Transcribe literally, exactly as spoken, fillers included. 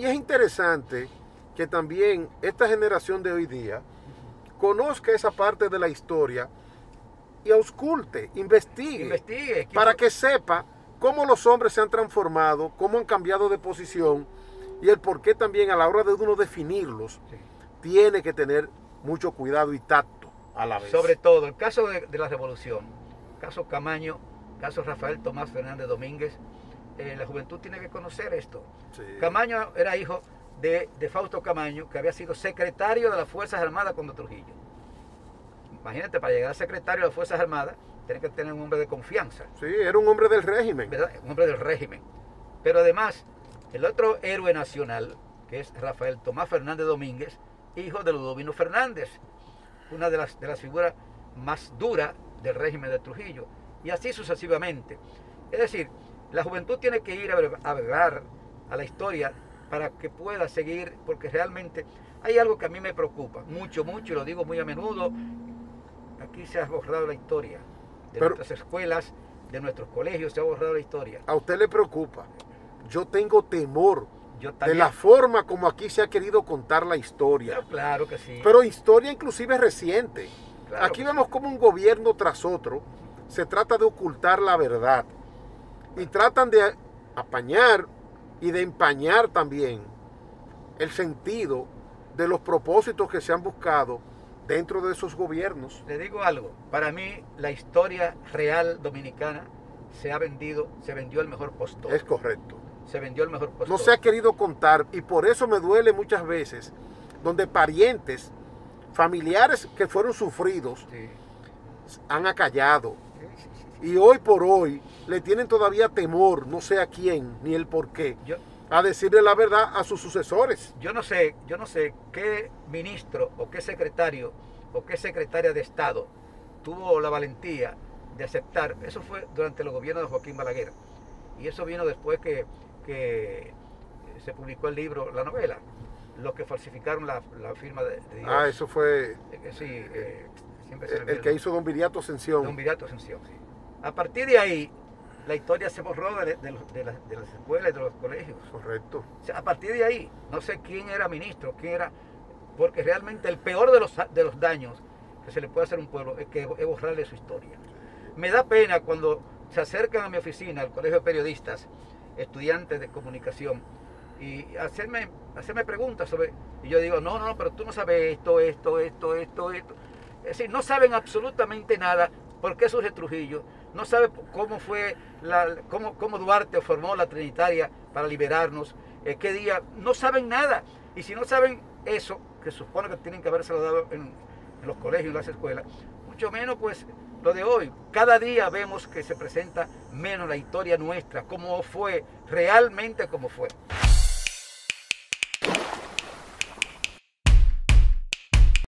y es interesante que también esta generación de hoy día conozca esa parte de la historia y ausculte, investigue, investigue para que sepa cómo los hombres se han transformado, cómo han cambiado de posición y el por qué también a la hora de uno definirlos, sí, tiene que tener mucho cuidado y tacto a la vez. Sobre todo, el caso de, de la revolución, caso Caamaño, caso Rafael Tomás Fernández Domínguez, eh, la juventud tiene que conocer esto. Sí. Caamaño era hijo de, de Fausto Caamaño, que había sido secretario de las Fuerzas Armadas cuando Trujillo. Imagínate, para llegar a secretario de las Fuerzas Armadas, tiene que tener un hombre de confianza. Sí, era un hombre del régimen. ¿Verdad? Un hombre del régimen. Pero además, el otro héroe nacional, que es Rafael Tomás Fernández Domínguez, hijo de Ludovino Fernández, una de las, de las figuras más duras del régimen de Trujillo, y así sucesivamente. Es decir, la juventud tiene que ir a bregar a la historia para que pueda seguir, porque realmente hay algo que a mí me preocupa mucho, mucho, y lo digo muy a menudo. Aquí se ha borrado la historia de Pero, nuestras escuelas, de nuestros colegios, se ha borrado la historia. ¿A usted le preocupa? Yo tengo temor Yo de la forma como aquí se ha querido contar la historia. Pero claro que sí. Pero historia inclusive reciente. Claro, aquí vemos sí, como un gobierno tras otro se trata de ocultar la verdad y tratan de apañar y de empañar también el sentido de los propósitos que se han buscado dentro de esos gobiernos. Le digo algo, para mí la historia real dominicana se ha vendido, se vendió el mejor postor. Es correcto. Se vendió el mejor postor. No se ha querido contar y por eso me duele muchas veces donde parientes, familiares que fueron sufridos, sí, han acallado. Sí, sí, sí. Y hoy por hoy le tienen todavía temor, no sé a quién ni el por qué, yo, a decirle la verdad a sus sucesores. Yo no sé, yo no sé qué ministro o qué secretario o qué secretaria de Estado tuvo la valentía de aceptar. Eso fue durante los gobiernos de Joaquín Balaguer. Y eso vino después que, que se publicó el libro, la novela, los que falsificaron la, la firma de, de Dios. Ah, eso fue... Sí, eh, siempre se el, el que hizo don Viriato Asensión. Don Viriato Asensión, sí. A partir de ahí, la historia se borró de, de, de, las, de las escuelas y de los colegios. Correcto. O sea, a partir de ahí, no sé quién era ministro, quién era... Porque realmente el peor de los, de los daños que se le puede hacer a un pueblo es, que, es borrarle su historia. Me da pena cuando se acercan a mi oficina, al colegio de periodistas, estudiantes de comunicación, y hacerme, hacerme preguntas sobre... Y yo digo, no, no, pero tú no sabes esto, esto, esto, esto, esto. Es decir, no saben absolutamente nada por qué surge Trujillo, no saben cómo fue, la, cómo, cómo Duarte formó la Trinitaria para liberarnos, eh, qué día, no saben nada. Y si no saben eso, que supone que tienen que haberse lo dado en, en los colegios y en las escuelas, mucho menos pues lo de hoy. Cada día vemos que se presenta menos la historia nuestra, cómo fue, realmente cómo fue.